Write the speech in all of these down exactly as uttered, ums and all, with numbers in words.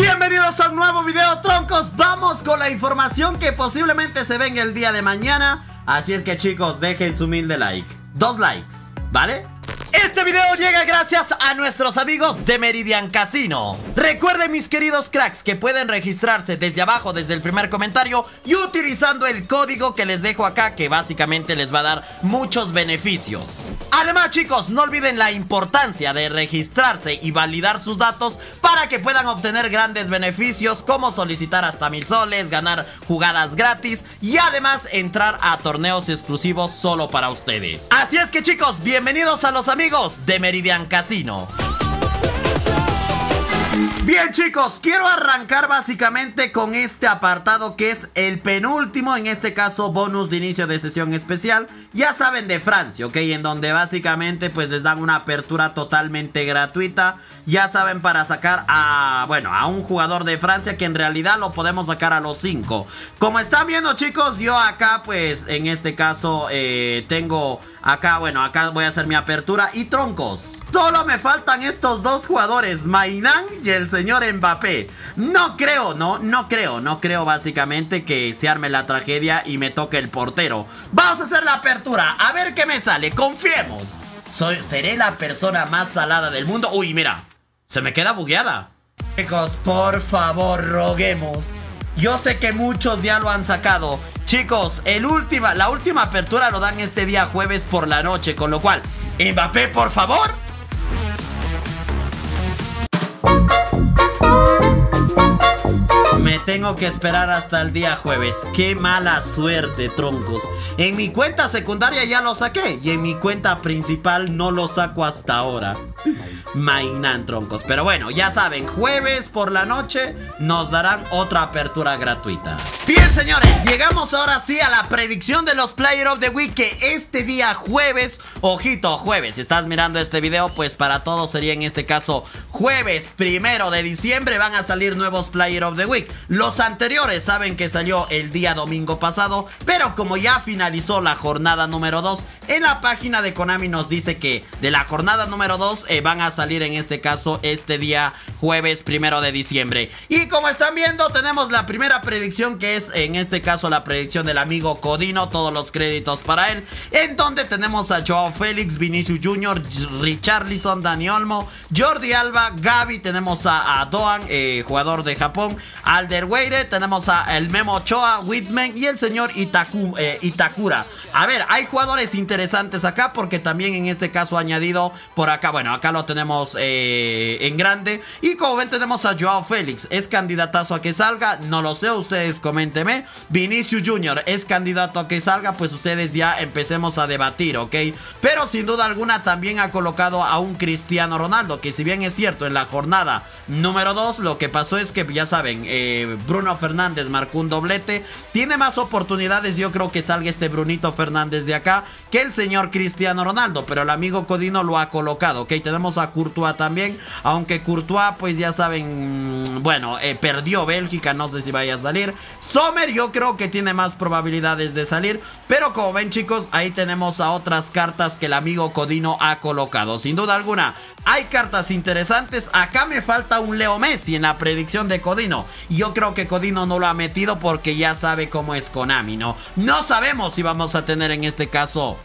Bienvenidos a un nuevo video, troncos. Vamos con la información que posiblemente se venga el día de mañana. Así es que, chicos, dejen su humilde like. Dos likes, ¿vale? Este video llega gracias a nuestros amigos de Meridian Casino. Recuerden, mis queridos cracks, que pueden registrarse desde abajo, desde el primer comentario, y utilizando el código que les dejo acá, que básicamente les va a dar muchos beneficios. Además, chicos, no olviden la importancia de registrarse y validar sus datos para que puedan obtener grandes beneficios, como solicitar hasta mil soles, ganar jugadas gratis y además entrar a torneos exclusivos solo para ustedes. Así es que, chicos, bienvenidos a los amigos Amigos de Meridian Casino. Bien, chicos, quiero arrancar básicamente con este apartado que es el penúltimo, en este caso bonus de inicio de sesión especial, ya saben, de Francia, ok, en donde básicamente pues les dan una apertura totalmente gratuita, ya saben, para sacar a, bueno, a un jugador de Francia que en realidad lo podemos sacar a los cinco. Como están viendo, chicos, yo acá pues en este caso eh, tengo acá, bueno, acá voy a hacer mi apertura y, troncos, solo me faltan estos dos jugadores, Mainan y el señor Mbappé. No creo, no, no creo, no creo básicamente que se arme la tragedia y me toque el portero. Vamos a hacer la apertura, a ver qué me sale, confiemos. Soy, seré la persona más salada del mundo. Uy, mira, se me queda bugueada. Chicos, por favor, roguemos. Yo sé que muchos ya lo han sacado. Chicos, el última, la última apertura lo dan este día jueves por la noche, con lo cual, Mbappé, por favor. Me tengo que esperar hasta el día jueves. Qué mala suerte, troncos. En mi cuenta secundaria ya lo saqué, y en mi cuenta principal no lo saco hasta ahora. Mainan, troncos. Pero bueno, ya saben, jueves por la noche nos darán otra apertura gratuita. Bien, señores, llegamos ahora sí a la predicción de los Player of the Week, que este día jueves, ojito, jueves, si estás mirando este video, pues para todos sería en este caso jueves primero de diciembre. Van a salir nuevos Player of the Week. Los anteriores saben que salió el día domingo pasado, pero como ya finalizó la jornada número dos, en la página de Konami nos dice que de la jornada número dos eh, van a salir en este caso este día jueves primero de diciembre. Y como están viendo, tenemos la primera predicción, que es en este caso la predicción del amigo Codino, todos los créditos para él, en donde tenemos a Joao Félix, Vinicius Junior, Richarlison, Dani Olmo, Jordi Alba, Gavi, tenemos a, a Doan, eh, jugador de Japón, a Alder Weire, tenemos a el Memo Choa Whitman y el señor Itaku, eh, Itakura. A ver, hay jugadores interesantes acá, porque también en este caso ha añadido por acá, bueno, acá lo tenemos eh, en grande. Y como ven, tenemos a Joao Félix, es candidatazo a que salga, no lo sé, ustedes coméntenme. Vinicius Junior es candidato a que salga, pues ustedes ya empecemos a debatir, ¿ok? Pero sin duda alguna también ha colocado a un Cristiano Ronaldo, que si bien es cierto, en la jornada número dos lo que pasó es que, ya saben, eh Bruno Fernández marcó un doblete. Tiene más oportunidades, yo creo, que salga este Brunito Fernández de acá, que el señor Cristiano Ronaldo, pero el amigo Codino lo ha colocado, ok. Tenemos a Courtois también, aunque Courtois pues ya saben, bueno, eh, perdió Bélgica, no sé si vaya a salir. Sommer yo creo que tiene más probabilidades de salir, pero como ven, chicos, ahí tenemos a otras cartas que el amigo Codino ha colocado. Sin duda alguna hay cartas interesantes. Acá me falta un Leo Messi en la predicción de Codino, y yo creo que Codino no lo ha metido porque ya sabe cómo es Konami, ¿no? No sabemos si vamos a tener en este caso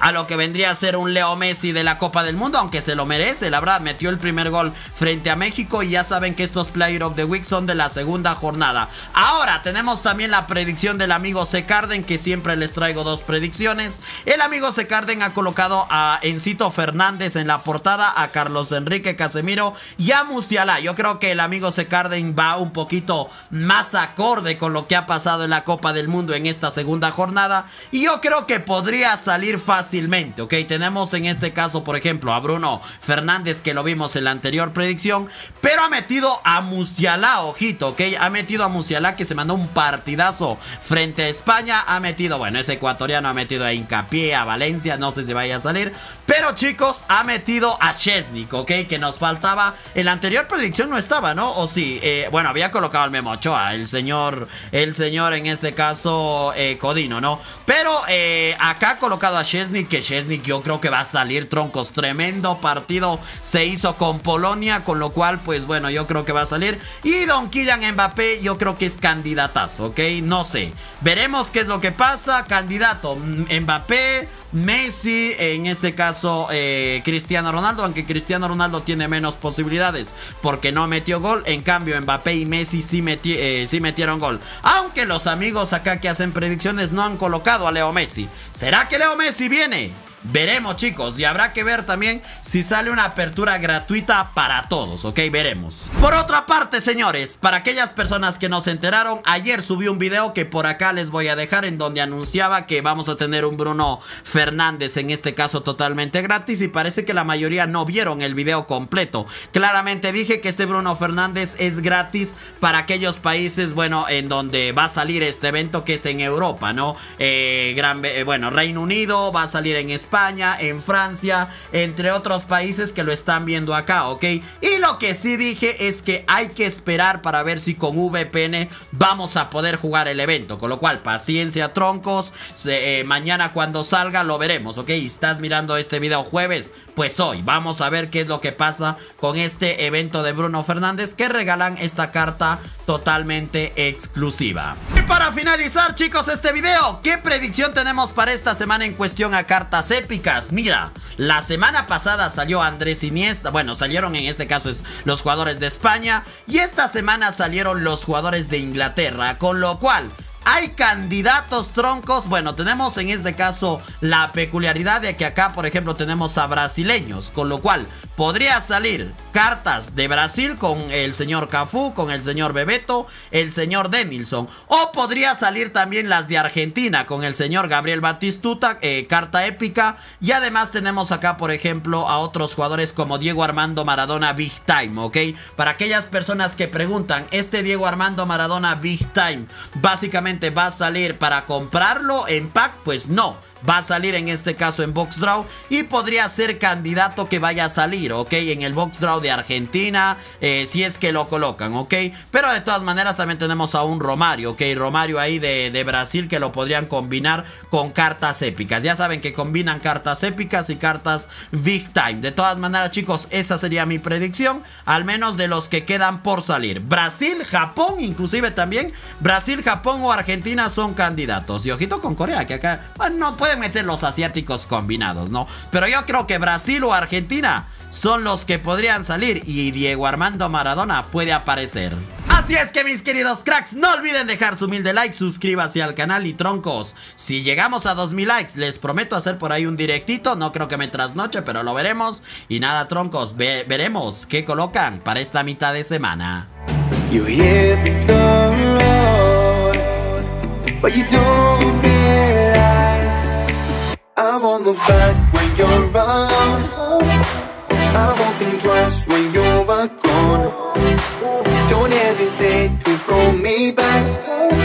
a lo que vendría a ser un Leo Messi de la Copa del Mundo, aunque se lo merece, la verdad, metió el primer gol frente a México. Y ya saben que estos Player of the Week son de la segunda jornada. Ahora tenemos también la predicción del amigo Sekarden, que siempre les traigo dos predicciones. El amigo Sekarden ha colocado a Encito Fernández en la portada, a Carlos Enrique Casemiro y a Musiala. Yo creo que el amigo Sekarden va un poquito más acorde con lo que ha pasado en la Copa del Mundo en esta segunda jornada, y yo creo que podría salir fácil. Fácilmente, ok, tenemos en este caso, por ejemplo, a Bruno Fernández, que lo vimos en la anterior predicción, pero ha metido a Musiala, ojito, ok, ha metido a Musiala, que se mandó un partidazo frente a España. Ha metido, bueno, es ecuatoriano, ha metido a Hincapié, a Valencia, no sé si vaya a salir, pero, chicos, ha metido a Szczesny, ok, que nos faltaba. En la anterior predicción no estaba, ¿no? O sí, eh, bueno, había colocado al Memo Choa, el señor, el señor en este caso, eh, Codino, ¿no? Pero eh, acá ha colocado a Szczesny Szczesny, que Szczesny yo creo que va a salir, troncos. Tremendo partido se hizo con Polonia, con lo cual, pues bueno, yo creo que va a salir. Y don Kylian Mbappé yo creo que es candidatazo, ¿ok? No sé, veremos qué es lo que pasa. Candidato Mbappé, Messi, en este caso eh, Cristiano Ronaldo, aunque Cristiano Ronaldo tiene menos posibilidades porque no metió gol, en cambio Mbappé y Messi sí, meti eh, sí metieron gol, aunque los amigos acá que hacen predicciones no han colocado a Leo Messi. ¿Será que Leo Messi viene? Veremos, chicos, y habrá que ver también si sale una apertura gratuita para todos, ok, veremos. Por otra parte, señores, para aquellas personas que no se enteraron, ayer subí un video que por acá les voy a dejar, en donde anunciaba que vamos a tener un Bruno Fernández, en este caso totalmente gratis, y parece que la mayoría no vieron el video completo. Claramente dije que este Bruno Fernández es gratis para aquellos países, bueno, en donde va a salir este evento, que es en Europa, ¿no? Eh, Gran, eh, bueno, Reino Unido, va a salir en España, España, en Francia, entre otros países que lo están viendo acá, ¿ok? Y lo que sí dije es que hay que esperar para ver si con V P N vamos a poder jugar el evento, con lo cual, paciencia, troncos. Se, eh, mañana cuando salga lo veremos, ¿ok? Estás mirando este video jueves, pues hoy vamos a ver qué es lo que pasa con este evento de Bruno Fernández, que regalan esta carta totalmente exclusiva. Y para finalizar, chicos, este video, ¿qué predicción tenemos para esta semana en cuestión a cartas épicas? Épicas, mira, la semana pasada salió Andrés Iniesta, bueno, salieron en este caso es los jugadores de España, y esta semana salieron los jugadores de Inglaterra, con lo cual hay candidatos, troncos. Bueno, tenemos en este caso la peculiaridad de que acá, por ejemplo, tenemos a brasileños, con lo cual podría salir cartas de Brasil con el señor Cafú, con el señor Bebeto, el señor Demilson, o podría salir también las de Argentina con el señor Gabriel Batistuta, eh, carta épica. Y además tenemos acá, por ejemplo, a otros jugadores como Diego Armando Maradona Big Time, ¿ok? Para aquellas personas que preguntan, este Diego Armando Maradona Big Time, básicamente va a salir para comprarlo en pack, pues no, va a salir en este caso en box draw, y podría ser candidato que vaya a salir, ok, en el box draw de Argentina, eh, si es que lo colocan, ok. Pero de todas maneras también tenemos a un Romario, ok, Romario ahí de, de Brasil, que lo podrían combinar con cartas épicas. Ya saben que combinan cartas épicas y cartas Big Time. De todas maneras, chicos, esa sería mi predicción, al menos de los que quedan por salir. Brasil, Japón, inclusive también Brasil, Japón o Argentina son candidatos. Y ojito con Corea, que acá, bueno, no puede meter los asiáticos combinados, ¿no? Pero yo creo que Brasil o Argentina son los que podrían salir, y Diego Armando Maradona puede aparecer. Así es que, mis queridos cracks, no olviden dejar su humilde like, suscríbase al canal, y troncos, si llegamos a dos mil likes les prometo hacer por ahí un directito. No creo que me trasnoche, pero lo veremos. Y nada, troncos, ve veremos qué colocan para esta mitad de semana. You hit the road, but you don't I won't look back when you're around. I won't think twice when you're gone. Don't hesitate to call me back.